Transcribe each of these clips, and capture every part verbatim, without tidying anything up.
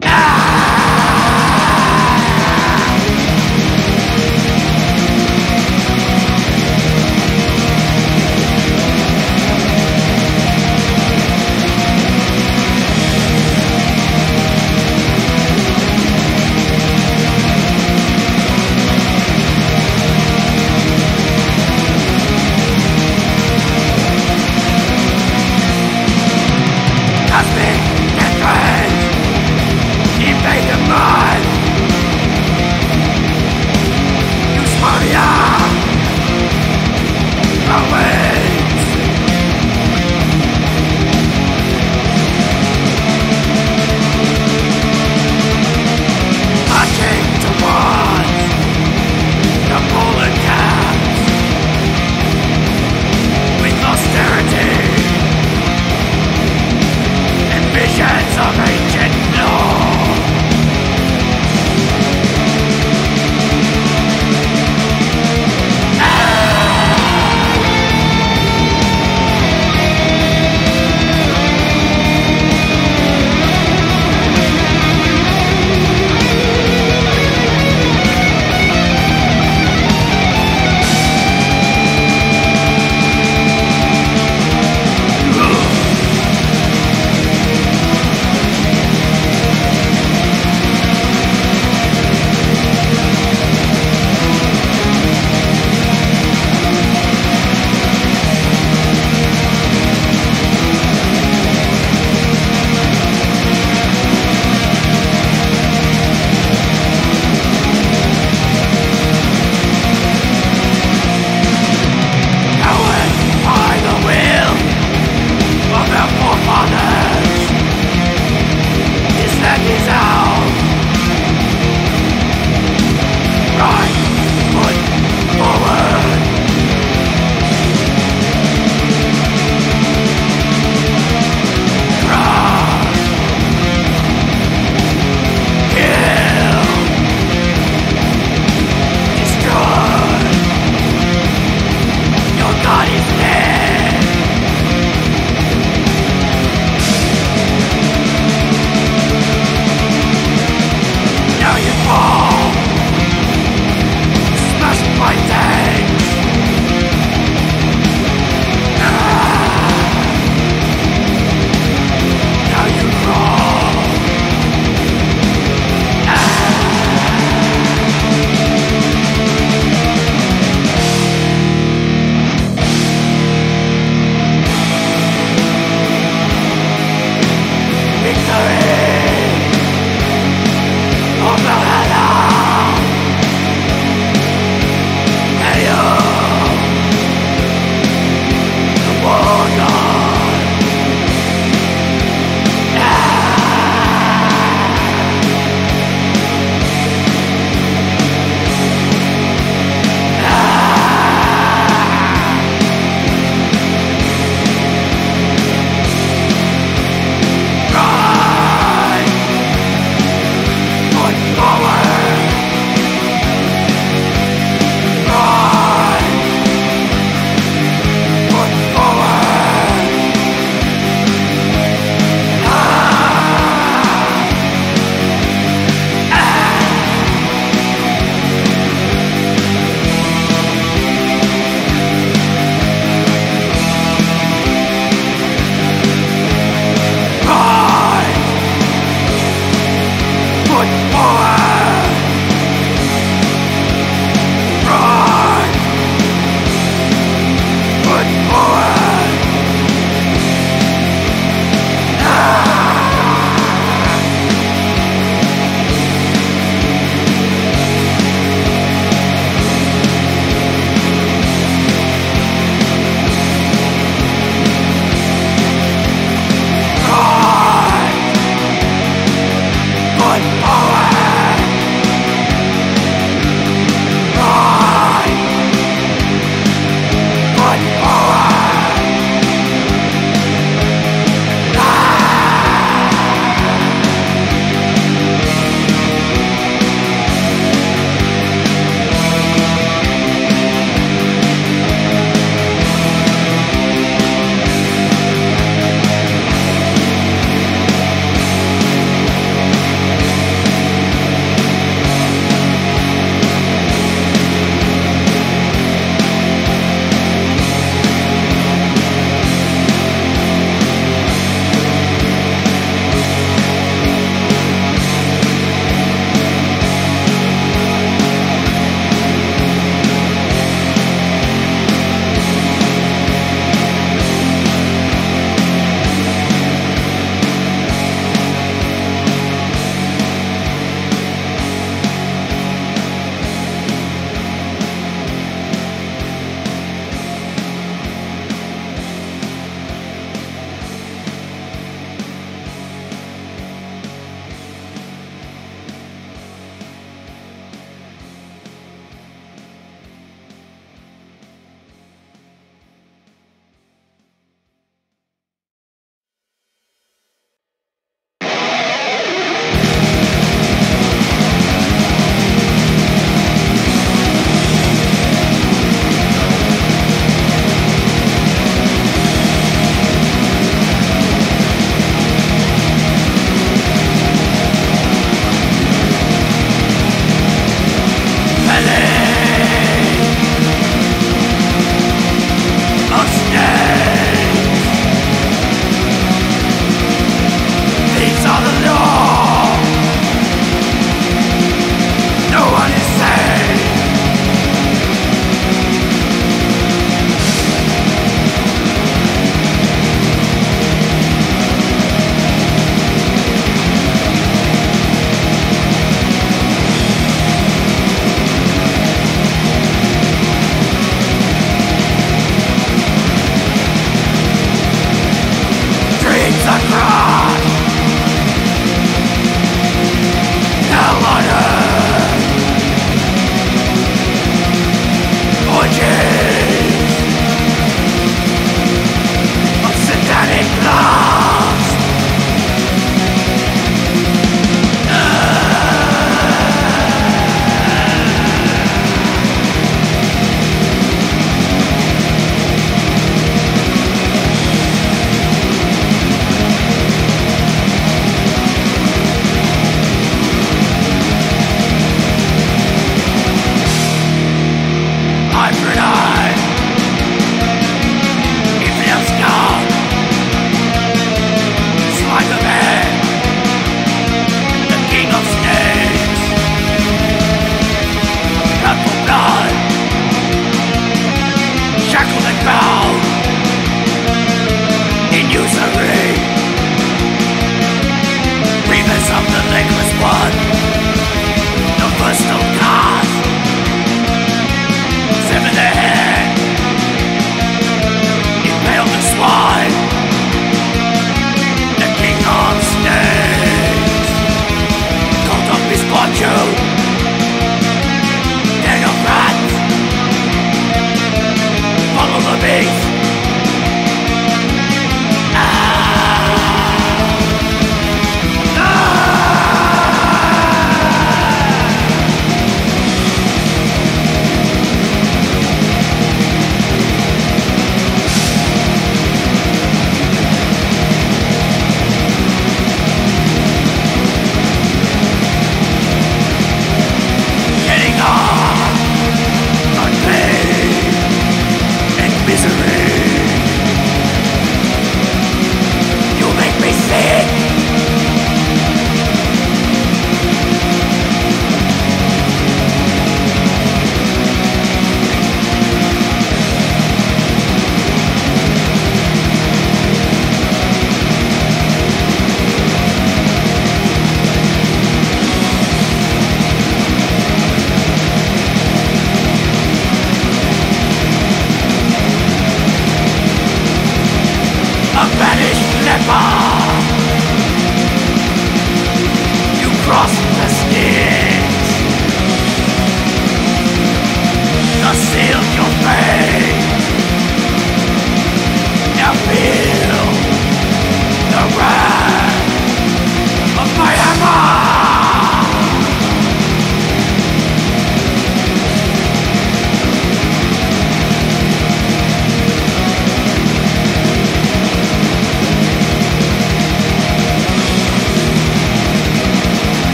Power!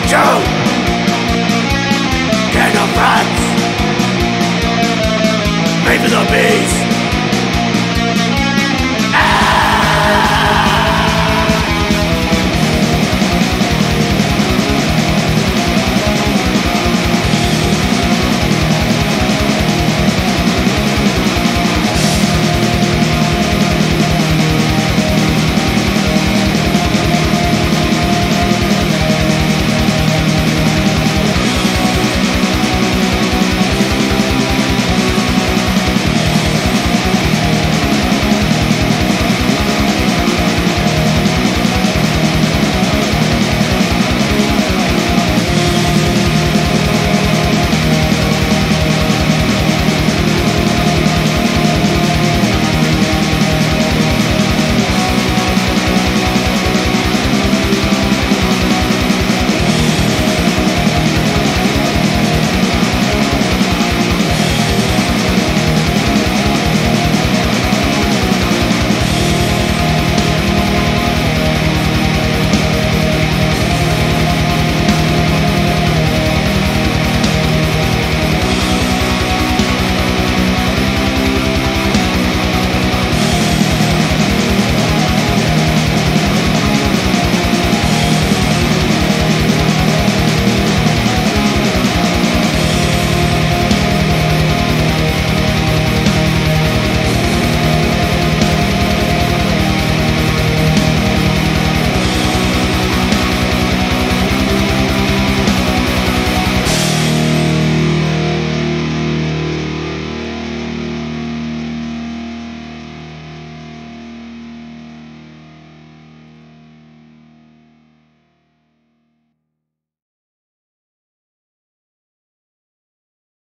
a Jew, king of France, made for the beast.